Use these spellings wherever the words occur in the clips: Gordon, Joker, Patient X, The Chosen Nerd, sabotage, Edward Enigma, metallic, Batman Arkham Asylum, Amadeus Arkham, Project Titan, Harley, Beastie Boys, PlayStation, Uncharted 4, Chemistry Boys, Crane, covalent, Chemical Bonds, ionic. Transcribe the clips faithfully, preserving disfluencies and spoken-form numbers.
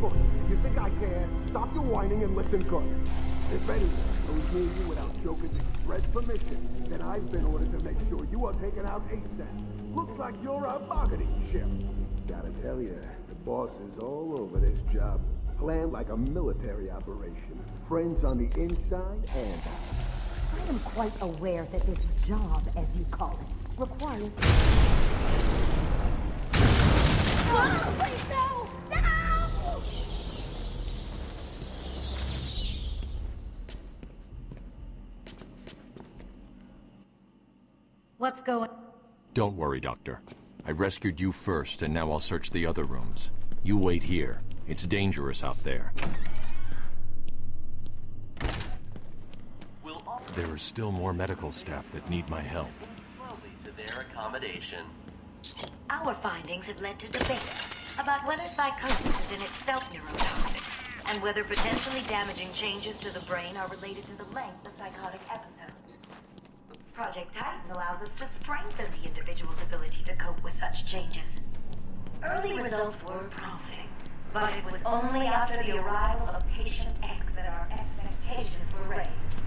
Look, you think I care? Stop your whining and listen good. If anyone goes near you without Joker's express permission, then I've been ordered to make sure you are taken out ASAP. Looks like you're a bargaining chip. Gotta tell you, the boss is all over this job. Planned like a military operation. Friends on the inside and out. I am quite aware that this job, as you call it, requires... Oh, please, no! No! What's going... Don't worry, Doctor. I rescued you first, and now I'll search the other rooms. You wait here. It's dangerous out there. We'll offer... There are still more medical staff that need my help. ...slowly to their accommodation. Our findings have led to debate about whether psychosis is in itself neurotoxic, and whether potentially damaging changes to the brain are related to the length of psychotic episodes. Project Titan allows us to strengthen the individual's ability to cope with such changes. Early results were promising. But it was only after the arrival of Patient X that our expectations were raised.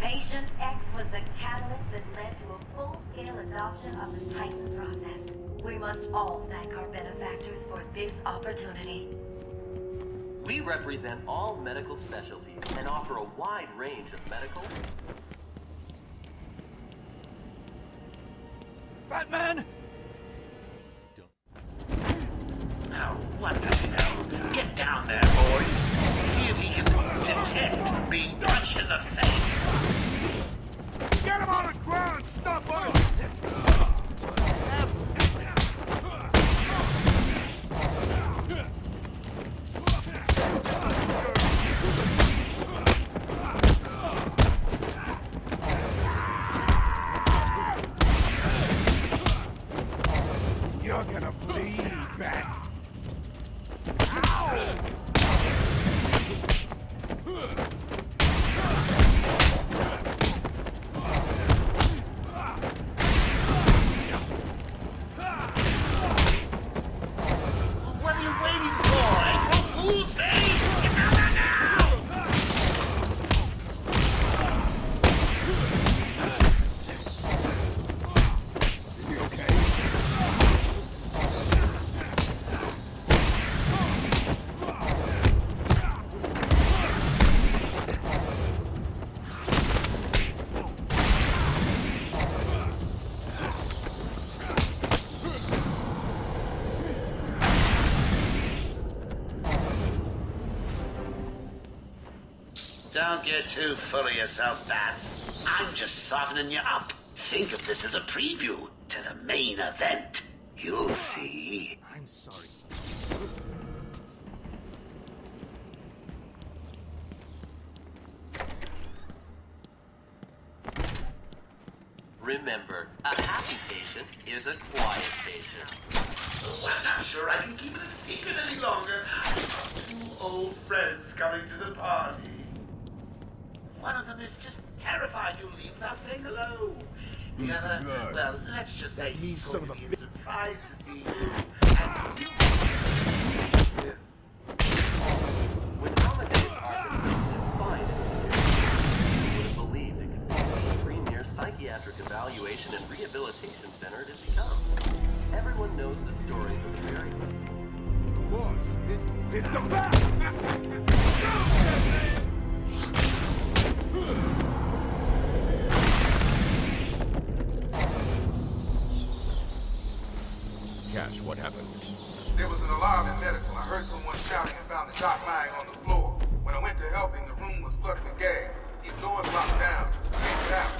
Patient X was the catalyst that led to a full-scale adoption of the Titan process. We must all thank our benefactors for this opportunity. We represent all medical specialties and offer a wide range of medical... Batman! Now, what the hell? Get down there, boys. See if he can detect being punched in the face. Get him on the ground and stop him! Don't get too full of yourself, Bats. I'm just softening you up. Think of this as a preview to the main event. You'll see. I'm sorry. Remember, a happy patient is a quiet patient. Oh, I'm not sure I can keep it a secret any longer. I've got two old friends coming to the party. One of them is just terrified you'll leave without saying hello. The other, well, let's just say he's going to be surprised to see you. And... With Amadeus Arkham defined as would have believed it could be a premier psychiatric evaluation and rehabilitation center it has become. Everyone knows the stories of the very... Boss, it's, it's the best! Cash, what happened? There was an alarm in medical. I heard someone shouting and found the doc lying on the floor. When I went to help him, the room was flooded with gas. His doors locked down. Can't get out.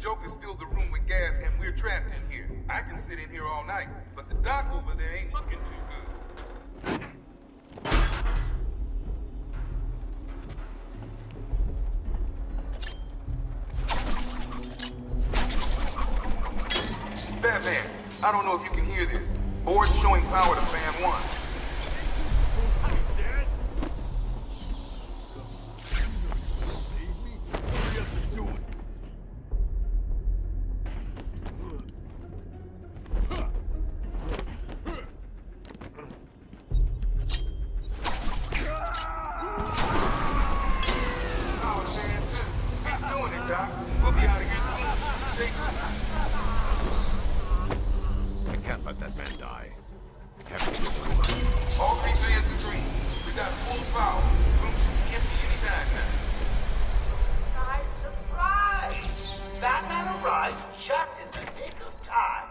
Joker's filled the room with gas and we're trapped in here. I can sit in here all night, but the doc over there ain't looking too good. Batman, I don't know if you can hear this. Board's showing power to fan one. I can't let that man die. I have to get him. All three fans agree. We got full power. Room should be empty any time now. Nice surprise! Batman arrived just in the nick of time.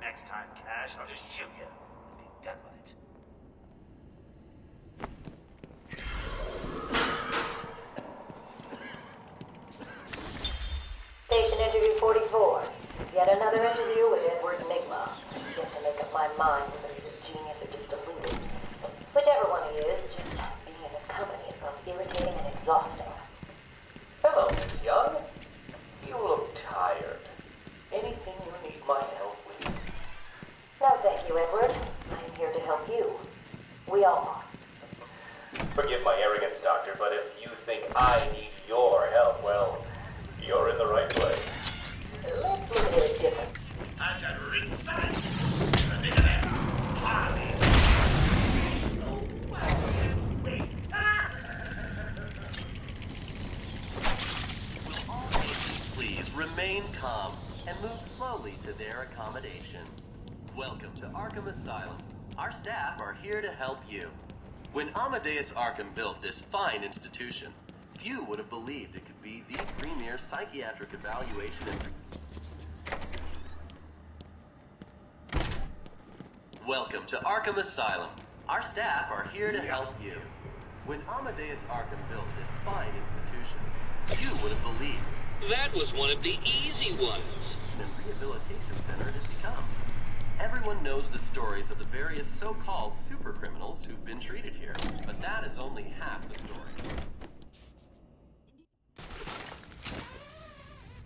Next time, Cash, I'll just shoot you. Be done with it. Station interview forty-four. This is yet another interview with Edward Enigma. I have to make up my mind whether he's a genius or just deluded. Whichever one he is, just being in his company is both irritating and exhausting. Hello, Miss Young. You look tired. Anything you need my help with? No, thank you, Edward. I am here to help you. We all are. Forgive my arrogance, Doctor, but if you think I need your help, well, you're in the right place. Let's look at it different. I'm at ringside. The big man, Harley. Oh, well, wait. Will all patients please remain calm and move slowly to their accommodation? Welcome to Arkham Asylum. Our staff are here to help you. When Amadeus Arkham built this fine institution, few would have believed it could be the premier psychiatric evaluation and... Welcome to Arkham Asylum. Our staff are here to help you. When Amadeus Arkham built this fine institution, few would have believed... That was one of the easy ones. ...and rehabilitation center it has become. Everyone knows the stories of the various so-called supercriminals who've been treated here, but that is only half the story.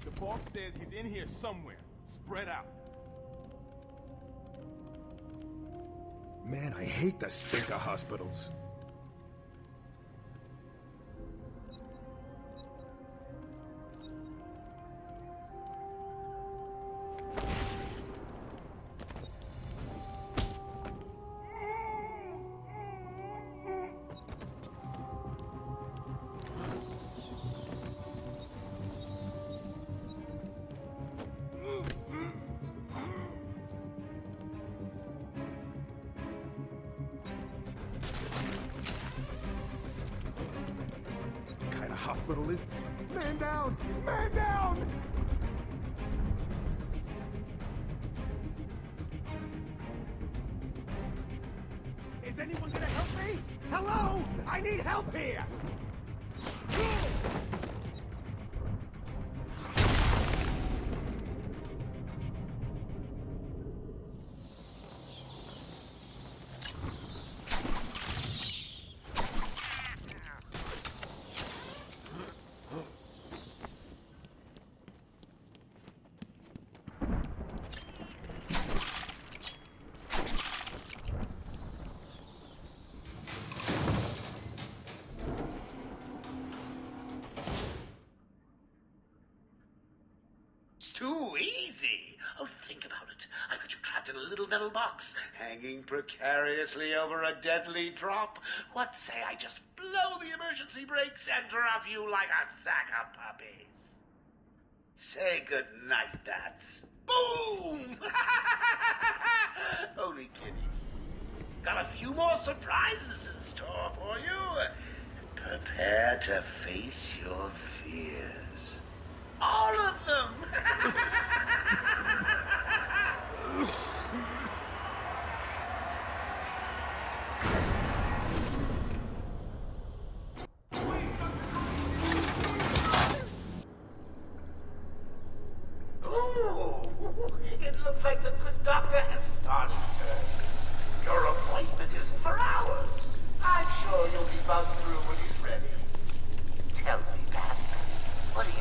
The boss says he's in here somewhere. Spread out. Man, I hate the stink of hospitals. Hospitalist. Man down! Man down! Is anyone gonna help me? Hello! I need help here! Too easy! Oh, think about it. I got you trapped in a little metal box, hanging precariously over a deadly drop. What say I just blow the emergency brakes and drop you like a sack of puppies? Say goodnight, Bats. Boom! Only kidding. Got a few more surprises in store for you. Prepare to face your fears. All of them! Oh, it looked like the good doctor has started. Your appointment is for hours. I'm sure you'll be buzzed through when he's ready. Tell me, Bats, what are you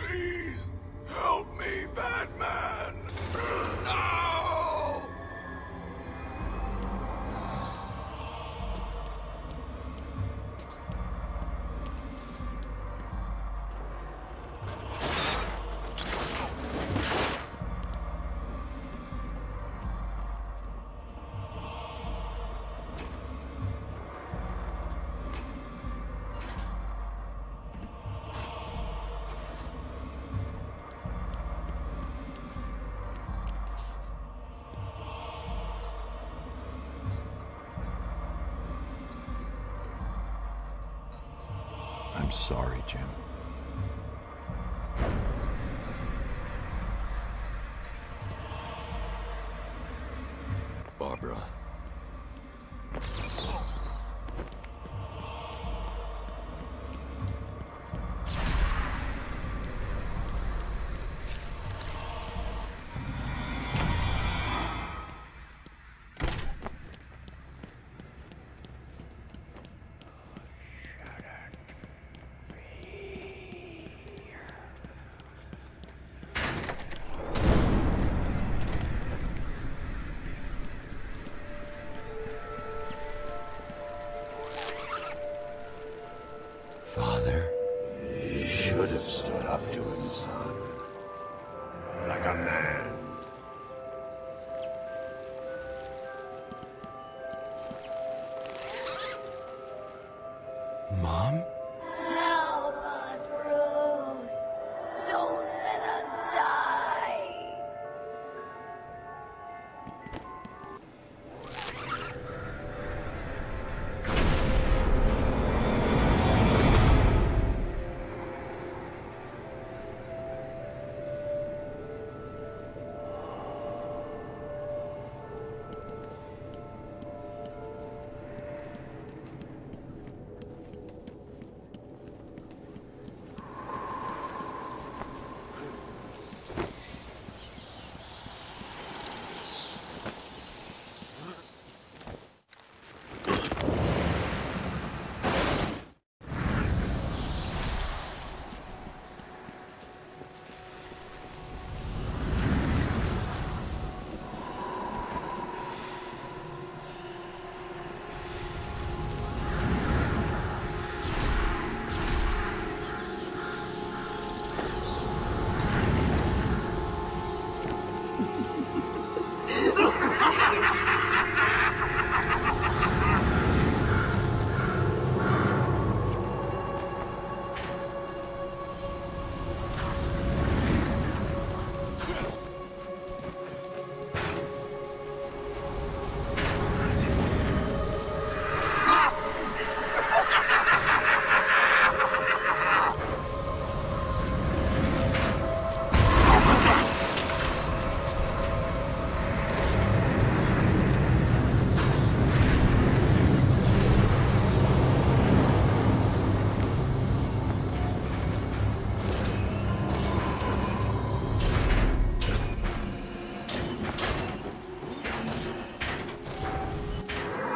Please help me, Batman! I'm sorry, Jim. Barbara. Father, you should have stood up to him, son. Like a man. Mom? Help us, Bruce. Don't let us die.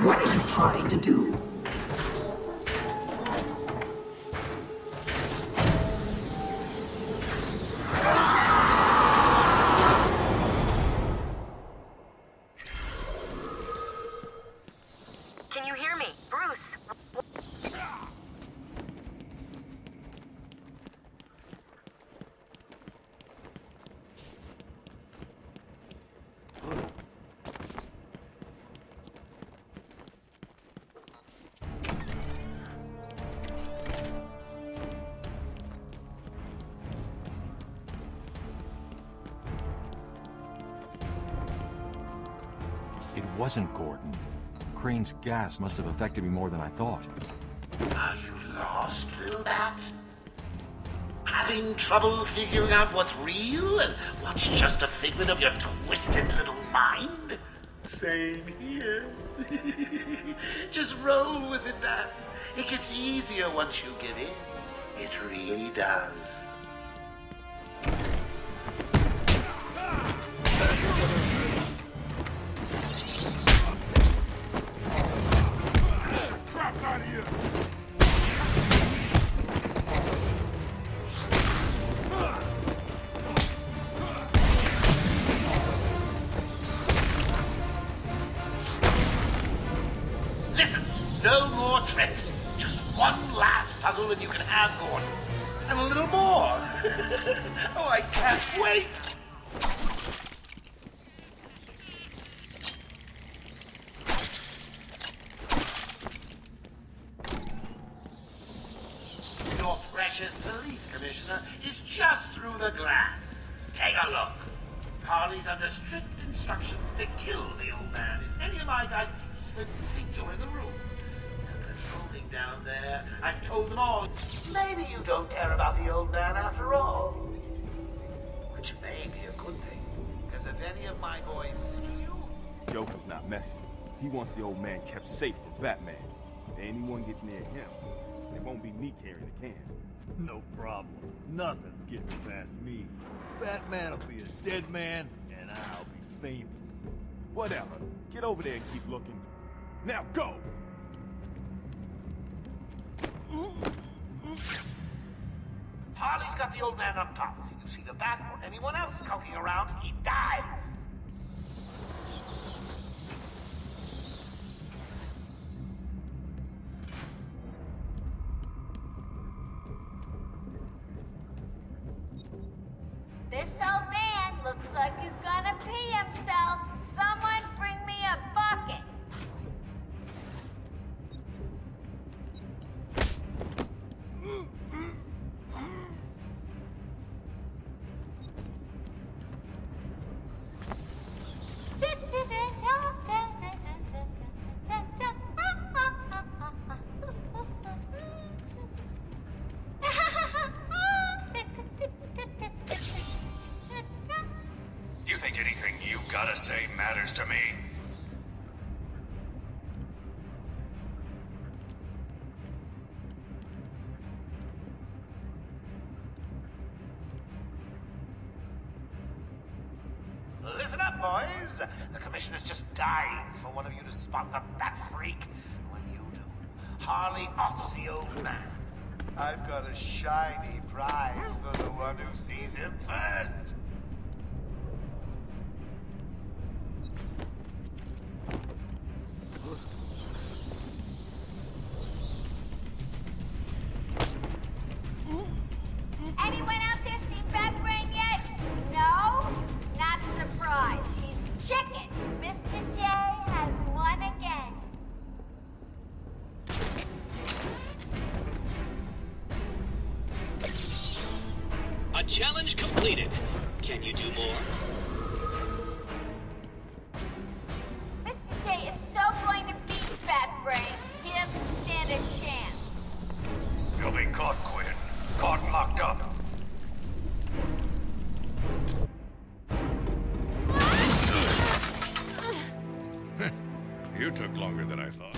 What are you trying to do? Can you hear me, Bruce? It wasn't Gordon. Crane's gas must have affected me more than I thought. Are you lost, little bat? Having trouble figuring out what's real and what's just a figment of your twisted little mind? Same here. Just roll with it, bats. It gets easier once you get in. It really does. Listen, no more tricks. Just one last puzzle and you can have Gordon. And a little more. Oh, I can't wait. Your precious police commissioner is just through the glass. Take a look. Harley's under strict instructions to kill the old man if any of my guys even think you're in the room. The patrolling down there. I've told them all. Maybe you don't care about the old man after all. Which may be a good thing, because if any of my boys see you... Joker's not messing. He wants the old man kept safe for Batman. If anyone gets near him, it won't be me carrying the can. No problem. Nothing's getting past me. Batman'll be a dead man, and I'll be famous. Whatever. Get over there and keep looking. Now go! Harley's got the old man up top. You see the bat or anyone else skulking around, he dies! This old man looks like he's gonna pee himself. Someone bring me a bucket. Say matters to me. Listen up, boys. The commissioner's just dying for one of you to spot the bat freak. When you do, Harley offs the old man. I've got a shiny prize for the one who sees him first. Challenge completed. Can you do more? Mister J is so going to beat Fat Brain. He doesn't stand a chance. You'll be caught, Quinn. Caught locked up. You took longer than I thought.